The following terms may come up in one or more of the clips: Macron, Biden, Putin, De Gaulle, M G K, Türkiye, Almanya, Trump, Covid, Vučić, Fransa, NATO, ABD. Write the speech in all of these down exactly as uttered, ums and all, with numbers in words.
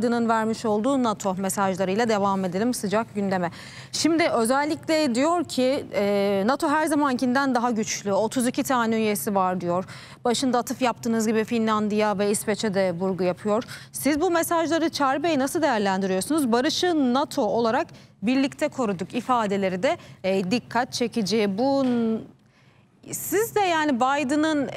Biden'ın vermiş olduğu NATO mesajlarıyla devam edelim sıcak gündeme. Şimdi özellikle diyor ki NATO her zamankinden daha güçlü. otuz iki tane üyesi var diyor. Başında atıf yaptığınız gibi Finlandiya ve İsveç'e de vurgu yapıyor. Siz bu mesajları Çağrı Bey nasıl değerlendiriyorsunuz? Barışı NATO olarak birlikte koruduk ifadeleri de dikkat çekici. Bu siz de yani Biden'ın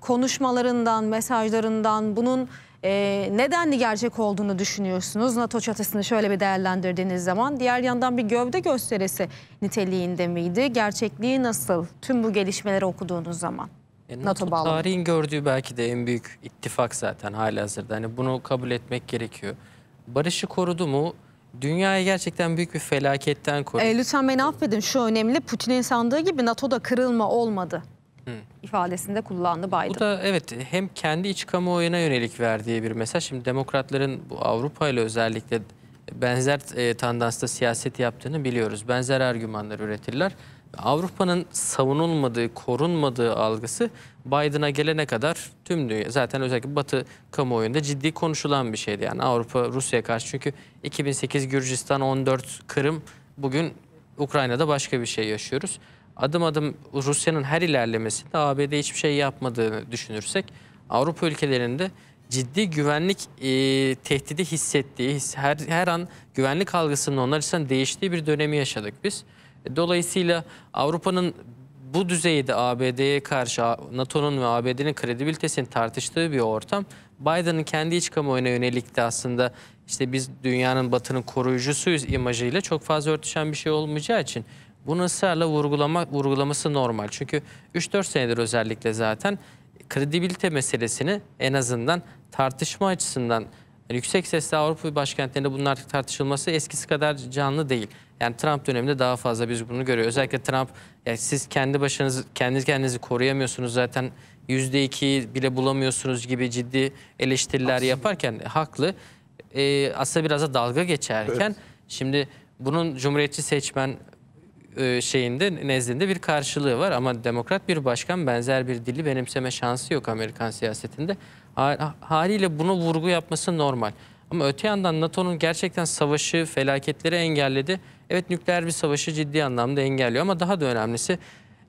konuşmalarından, mesajlarından bunun Ee, nedenli gerçek olduğunu düşünüyorsunuz? NATO çatısını şöyle bir değerlendirdiğiniz zaman diğer yandan bir gövde gösterisi niteliğinde miydi? Gerçekliği nasıl? Tüm bu gelişmeleri okuduğunuz zaman e, NATO, NATO bağlamında. Tarihin gördüğü belki de en büyük ittifak zaten halihazırda. Hani bunu kabul etmek gerekiyor. Barışı korudu mu? Dünyayı gerçekten büyük bir felaketten korudu. E, lütfen beni affedin. Şu önemli, Putin'in sandığı gibi NATO'da kırılma olmadı ifadesinde kullandı Biden. Bu da evet hem kendi iç kamuoyuna yönelik verdiği bir mesaj. Şimdi demokratların bu Avrupa ile özellikle benzer e, tandansta siyaset yaptığını biliyoruz. Benzer argümanlar üretirler. Avrupa'nın savunulmadığı, korunmadığı algısı Biden'a gelene kadar tüm dünya, zaten özellikle Batı kamuoyunda ciddi konuşulan bir şeydi. Yani Avrupa Rusya'ya karşı, çünkü iki bin sekiz Gürcistan, on dört Kırım, bugün Ukrayna'da başka bir şey yaşıyoruz. Adım adım Rusya'nın her ilerlemesinde A B D hiçbir şey yapmadığını düşünürsek, Avrupa ülkelerinde ciddi güvenlik e, tehdidi hissettiği, her, her an güvenlik algısının onlar için değiştiği bir dönemi yaşadık biz. Dolayısıyla Avrupa'nın bu düzeyde A B D'ye karşı NATO'nun ve A B D'nin kredibilitesini tartıştığı bir ortam, Biden'ın kendi iç kamuoyuna yönelik de aslında işte biz dünyanın, batının koruyucusuyuz imajıyla çok fazla örtüşen bir şey olmayacağı için bunu ısrarla vurgulama, vurgulaması normal. Çünkü üç dört senedir özellikle zaten kredibilite meselesini en azından tartışma açısından, yani yüksek sesle Avrupa başkentlerinde bunun artık tartışılması eskisi kadar canlı değil. Yani Trump döneminde daha fazla biz bunu görüyoruz. Özellikle Trump, yani siz kendi başınız, kendiniz kendinizi koruyamıyorsunuz zaten, yüzde ikiyi bile bulamıyorsunuz gibi ciddi eleştiriler aslında yaparken haklı. Ee, aslında biraz da dalga geçerken, evet. Şimdi bunun Cumhuriyetçi seçmen şeyinde, nezdinde bir karşılığı var ama demokrat bir başkan benzer bir dili benimseme şansı yok Amerikan siyasetinde. Haliyle bunu vurgu yapması normal. Ama öte yandan NATO'nun gerçekten savaşı, felaketleri engelledi. Evet, nükleer bir savaşı ciddi anlamda engelliyor ama daha da önemlisi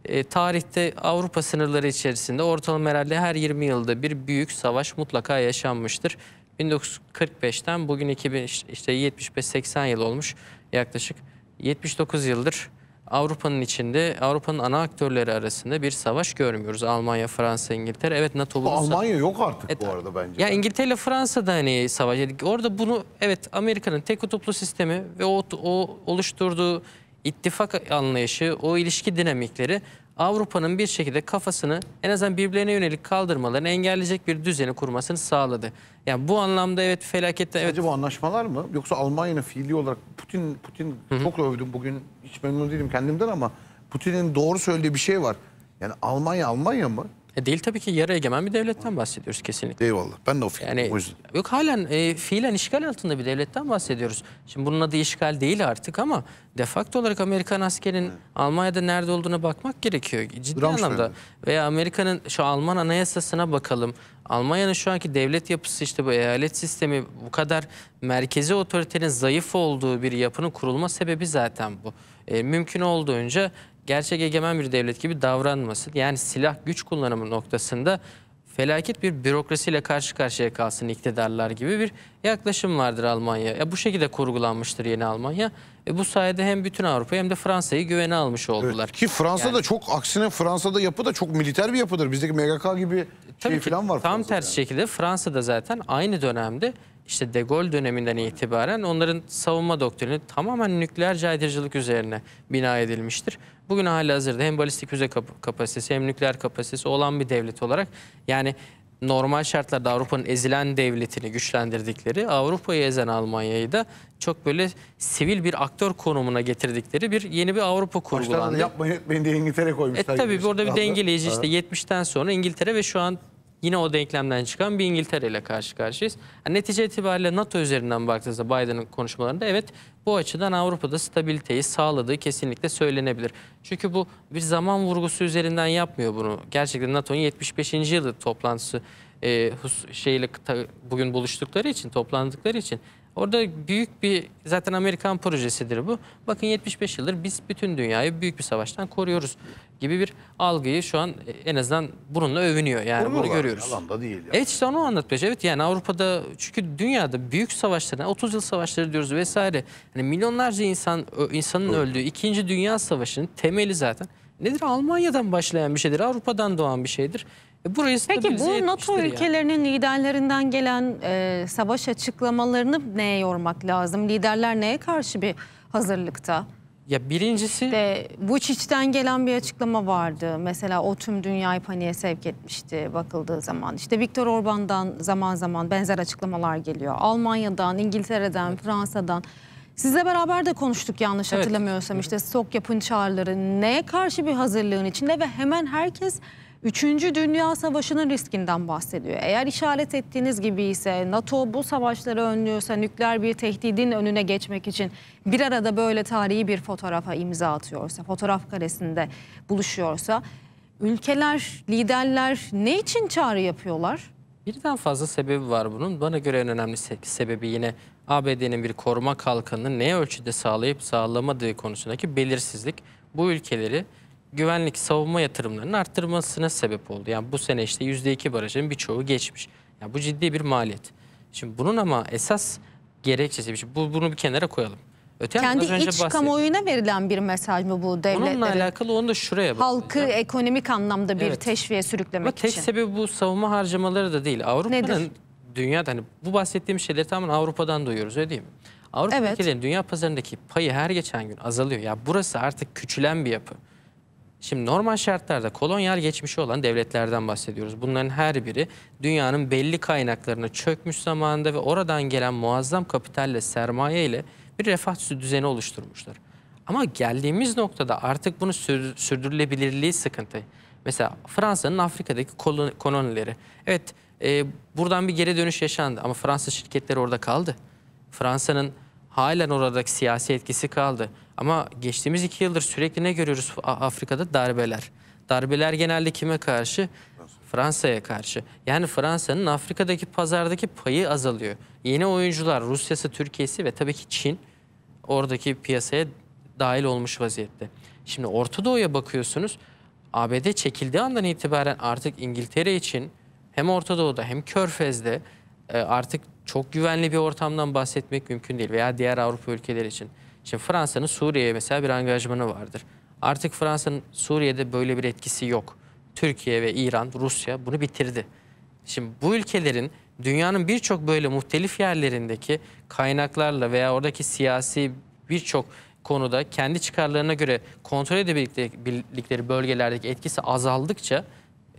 e, tarihte Avrupa sınırları içerisinde ortalama herhalde her yirmi yılda bir büyük savaş mutlaka yaşanmıştır. bin dokuz yüz kırk beş'ten bugün iki bin, işte yetmiş beş seksen yıl olmuş, yaklaşık yetmiş dokuz yıldır Avrupa'nın içinde, Avrupa'nın ana aktörleri arasında bir savaş görmüyoruz. Almanya, Fransa, İngiltere. Evet, NATO'lu. Almanya yok artık et, bu arada bence. Ya İngiltere ile Fransa da hani savaş. Orada bunu, evet, Amerika'nın tek kutuplu sistemi ve o, o oluşturduğu ittifak anlayışı, o ilişki dinamikleri Avrupa'nın bir şekilde kafasını en azından birbirlerine yönelik kaldırmalarını engelleyecek bir düzeni kurmasını sağladı. Yani bu anlamda evet felakette... Sadece evet, bu anlaşmalar mı? Yoksa Almanya'nın fiili olarak Putin, Putin Hı-hı. çok övdüm bugün, hiç memnun değilim kendimden ama Putin'in doğru söylediği bir şey var. Yani Almanya Almanya mı? E değil tabii ki, yarı egemen bir devletten bahsediyoruz kesinlikle. Eyvallah, ben de o fikrim. Yani, yok halen e, fiilen işgal altında bir devletten bahsediyoruz. Şimdi bunun adı işgal değil artık ama de facto olarak Amerikan askerinin evet. Almanya'da nerede olduğuna bakmak gerekiyor. Ciddi Bram anlamda. Şöyle. Veya Amerika'nın şu Alman anayasasına bakalım. Almanya'nın şu anki devlet yapısı, işte bu eyalet sistemi, bu kadar merkezi otoritenin zayıf olduğu bir yapının kurulma sebebi zaten bu. E, mümkün olduğunca gerçek egemen bir devlet gibi davranmasın. Yani silah güç kullanımı noktasında felaket bir bürokrasiyle karşı karşıya kalsın iktidarlar gibi bir yaklaşım vardır Almanya. Ya bu şekilde kurgulanmıştır yeni Almanya. E bu sayede hem bütün Avrupa hem de Fransa'yı güvene almış oldular. Evet, ki Fransa yani, da çok aksine Fransa'da yapı da çok militer bir yapıdır. Bizdeki M G K gibi şey falan var. Tam tersi yani. Şekilde Fransa'da zaten aynı dönemde, İşte De Gaulle döneminden itibaren onların savunma doktrini tamamen nükleer caydırıcılık üzerine bina edilmiştir. Bugün halihazırda hem balistik füze kap kapasitesi hem nükleer kapasitesi olan bir devlet olarak, yani normal şartlarda Avrupa'nın ezilen devletini güçlendirdikleri, Avrupa'yı ezen Almanya'yı da çok böyle sivil bir aktör konumuna getirdikleri bir yeni bir Avrupa kurgulandı. Başlarında yapmayı etmeyin diye İngiltere koymuşlar. E tabii orada bir dengeleyici, işte yetmişten sonra İngiltere ve şu an yine o denklemden çıkan bir İngiltere ile karşı karşıyayız. Yani netice itibariyle NATO üzerinden baktığınızda Biden'ın konuşmalarında evet bu açıdan Avrupa'da stabiliteyi sağladığı kesinlikle söylenebilir. Çünkü bu bir zaman vurgusu üzerinden yapmıyor bunu. Gerçekten NATO'nun yetmiş beşinci yılı toplantısı e, şeyle bugün buluştukları için, toplandıkları için orada büyük bir, zaten Amerikan projesidir bu. Bakın yetmiş beş yıldır biz bütün dünyayı büyük bir savaştan koruyoruz gibi bir algıyı şu an en azından bununla övünüyor. Yani Kurumlar, bunu görüyoruz. Alanda değil yani. Evet, işte onu anlatmayacağım. Evet, yani Avrupa'da, çünkü dünyada büyük savaşlar, otuz yıl savaşları diyoruz vesaire. Yani milyonlarca insan insanın Öldü. öldüğü ikinci Dünya Savaşı'nın temeli zaten nedir? Almanya'dan başlayan bir şeydir. Avrupa'dan doğan bir şeydir. Burası Peki bu NATO ülkelerinin yani. liderlerinden gelen e, savaş açıklamalarını neye yormak lazım? Liderler neye karşı bir hazırlıkta? Ya birincisi... İşte, Vučić'ten gelen bir açıklama vardı. Mesela o tüm dünyayı paniğe sevk etmişti bakıldığı zaman. İşte Viktor Orban'dan zaman zaman benzer açıklamalar geliyor. Almanya'dan, İngiltere'den, evet. Fransa'dan. Sizle beraber de konuştuk yanlış evet. hatırlamıyorsam. Evet. İşte S O K yapın çağrıları, neye karşı bir hazırlığın içinde ve hemen herkes... Üçüncü Dünya Savaşı'nın riskinden bahsediyor. Eğer işaret ettiğiniz gibi ise NATO bu savaşları önlüyorsa, nükleer bir tehdidin önüne geçmek için bir arada böyle tarihi bir fotoğrafa imza atıyorsa, fotoğraf karesinde buluşuyorsa, ülkeler, liderler ne için çağrı yapıyorlar? Birden fazla sebebi var bunun. Bana göre en önemli sebebi yine A B D'nin bir koruma kalkanını ne ölçüde sağlayıp sağlamadığı konusundaki belirsizlik. Bu ülkeleri güvenlik, savunma yatırımlarının arttırmasına sebep oldu. Yani bu sene işte yüzde iki barajın birçoğu geçmiş. Yani bu ciddi bir maliyet. Şimdi bunun ama esas gerekçesi, şimdi bu, bunu bir kenara koyalım. Öte Kendi iç bahsettim. kamuoyuna verilen bir mesaj mı bu devletlerin? Onunla alakalı onu da şuraya bak. Halkı yani. ekonomik anlamda bir evet. teşviğe sürüklemek ama için. Tek sebebi bu savunma harcamaları da değil. Avrupa'nın dünyada, hani bu bahsettiğim şeyleri tamamen Avrupa'dan duyuyoruz, öyle değil mi? Avrupa evet. ülkelerin dünya pazarındaki payı her geçen gün azalıyor. Ya burası artık küçülen bir yapı. Şimdi normal şartlarda kolonyal geçmişi olan devletlerden bahsediyoruz. Bunların her biri dünyanın belli kaynaklarına çökmüş zamanında ve oradan gelen muazzam kapitalle, sermayeyle bir refah düzeni oluşturmuşlar. Ama geldiğimiz noktada artık bunu sürdürülebilirliği sıkıntı. Mesela Fransa'nın Afrika'daki kolonileri. Evet, e, buradan bir geri dönüş yaşandı ama Fransa şirketleri orada kaldı. Fransa'nın halen oradaki siyasi etkisi kaldı. Ama geçtiğimiz iki yıldır sürekli ne görüyoruz Afrika'da? Darbeler. Darbeler genelde kime karşı? Fransa'ya karşı. Yani Fransa'nın Afrika'daki pazardaki payı azalıyor. Yeni oyuncular, Rusya'sı, Türkiye'si ve tabii ki Çin oradaki piyasaya dahil olmuş vaziyette. Şimdi Orta Doğu'ya bakıyorsunuz. A B D çekildiği andan itibaren artık İngiltere için hem Orta Doğu'da hem Körfez'de artık çok güvenli bir ortamdan bahsetmek mümkün değil veya diğer Avrupa ülkeleri için. Şimdi Fransa'nın Suriye'ye mesela bir angajmanı vardır. Artık Fransa'nın Suriye'de böyle bir etkisi yok. Türkiye ve İran, Rusya bunu bitirdi. Şimdi bu ülkelerin dünyanın birçok böyle muhtelif yerlerindeki kaynaklarla veya oradaki siyasi birçok konuda kendi çıkarlarına göre kontrol edebildikleri bölgelerdeki etkisi azaldıkça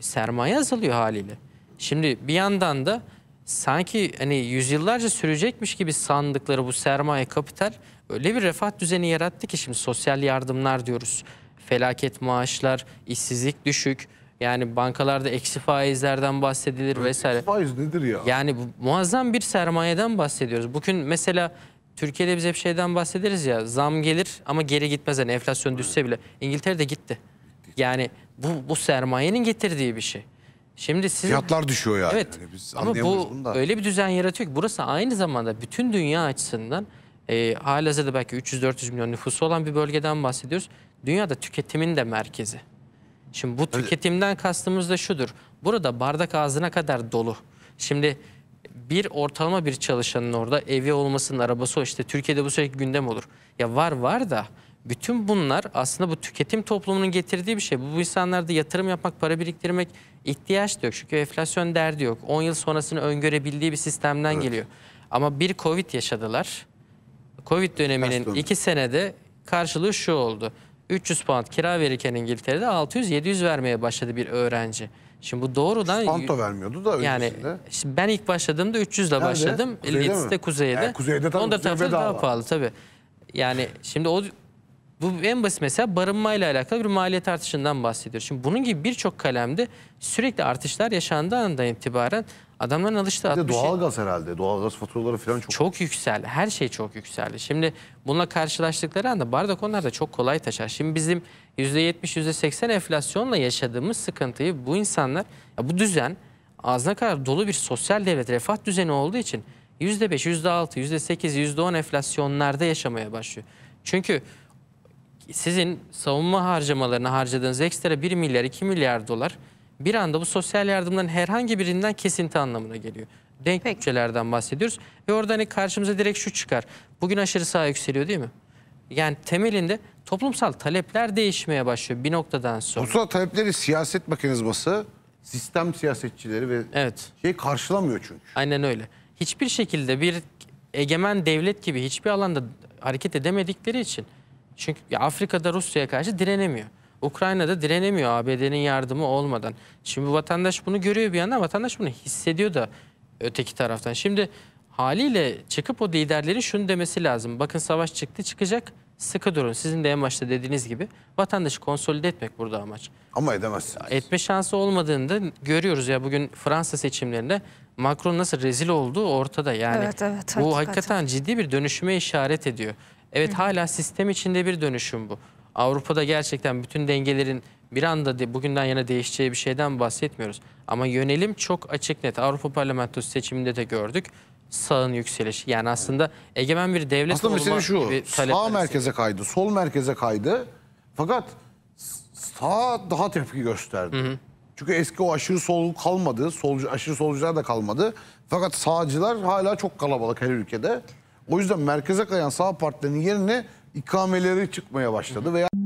sermaye azalıyor haliyle. Şimdi bir yandan da sanki hani yüzyıllarca sürecekmiş gibi sandıkları bu sermaye, kapital öyle bir refah düzeni yarattı ki şimdi sosyal yardımlar diyoruz, felaket maaşlar, işsizlik düşük, yani bankalarda eksi faizlerden bahsedilir evet, vesaire. Eksi faiz nedir ya? Yani bu, muazzam bir sermayeden bahsediyoruz. Bugün mesela Türkiye'de biz hep şeyden bahsederiz ya, zam gelir ama geri gitmez, yani enflasyon düşse evet. bile. İngiltere'de gitti. Yani bu, bu sermayenin getirdiği bir şey. Şimdi sizin... Fiyatlar düşüyor yani. Evet. Yani biz ama bu öyle bir düzen yaratıyor ki burası aynı zamanda bütün dünya açısından e, halihazırda belki üç yüz dört yüz milyon nüfusu olan bir bölgeden bahsediyoruz. Dünyada tüketimin de merkezi. Şimdi bu tüketimden kastımız da şudur. Burada bardak ağzına kadar dolu. Şimdi bir ortalama bir çalışanın orada evi olmasının, arabası o, işte Türkiye'de bu sürekli gündem olur. Ya var var da bütün bunlar aslında bu tüketim toplumunun getirdiği bir şey. Bu, bu insanlarda yatırım yapmak, para biriktirmek ihtiyaç da yok. Çünkü enflasyon derdi yok. on yıl sonrasını öngörebildiği bir sistemden evet. geliyor. Ama bir Covid yaşadılar. Covid döneminin iki senede karşılığı şu oldu. üç yüz pound kira verirken İngiltere'de altı yüz yedi yüz vermeye başladı bir öğrenci. Şimdi bu doğrudan... Panto vermiyordu da yani öncesinde. Şimdi ben ilk başladığımda üç yüz ile başladım. elli yedisi de kuzeyde. Yani kuzeyde tabii, onda tabii daha pahalı tabii. Yani şimdi o... Bu en basit mesela barınmayla alakalı bir maliyet artışından bahsediyor. Şimdi bunun gibi birçok kalemde sürekli artışlar yaşandığı andan itibaren adamların alıştığı altmış. Doğalgaz şey... herhalde. Doğalgaz faturaları falan çok... Çok yükseldi. Her şey çok yükseldi. Şimdi bununla karşılaştıkları anda bardak onlar da çok kolay taşar. Şimdi bizim yüzde yetmiş, yüzde seksen enflasyonla yaşadığımız sıkıntıyı bu insanlar, bu düzen ağzına kadar dolu bir sosyal devlet, refah düzeni olduğu için yüzde beş, yüzde altı, yüzde sekiz, yüzde on enflasyonlarda yaşamaya başlıyor. Çünkü sizin savunma harcamalarına harcadığınız ekstra bir milyar, iki milyar dolar bir anda bu sosyal yardımların herhangi birinden kesinti anlamına geliyor. Denk Peki. bütçelerden bahsediyoruz ve orada hani karşımıza direkt şu çıkar. Bugün aşırı sağ yükseliyor değil mi? Yani temelinde toplumsal talepler değişmeye başlıyor bir noktadan sonra. Toplumsal talepleri siyaset mekanizması, sistem siyasetçileri ve evet. şey karşılamıyor çünkü. Aynen öyle. Hiçbir şekilde bir egemen devlet gibi hiçbir alanda hareket edemedikleri için. Çünkü Afrika'da Rusya'ya karşı direnemiyor. Ukrayna'da direnemiyor A B D'nin yardımı olmadan. Şimdi vatandaş bunu görüyor bir yandan, vatandaş bunu hissediyor da öteki taraftan. Şimdi haliyle çıkıp o liderlerin şunu demesi lazım. Bakın savaş çıktı çıkacak, sıkı durun. Sizin de en başta dediğiniz gibi vatandaşı konsolide etmek burada amaç. Ama edemezsiniz. Etme şansı olmadığını da görüyoruz ya, bugün Fransa seçimlerinde Macron nasıl rezil olduğu ortada. Yani evet, evet, hakikaten. Bu hakikaten ciddi bir dönüşüme işaret ediyor. Evet, Hı. hala sistem içinde bir dönüşüm bu. Avrupa'da gerçekten bütün dengelerin bir anda de, bugünden yana değişeceği bir şeyden bahsetmiyoruz. Ama yönelim çok açık net. Avrupa Parlamentosu seçiminde de gördük. Sağın yükselişi. Yani aslında egemen bir devlet aslında olma şu, gibi talepler. Sağ merkeze kaydı, sol merkeze kaydı. Fakat sağ daha tepki gösterdi. Hı hı. Çünkü eski o aşırı sol kalmadı. Solcu, aşırı solcular da kalmadı. Fakat sağcılar hala çok kalabalık her ülkede. O yüzden merkeze kayan sağ partilerinin yerine ikameleri çıkmaya başladı veya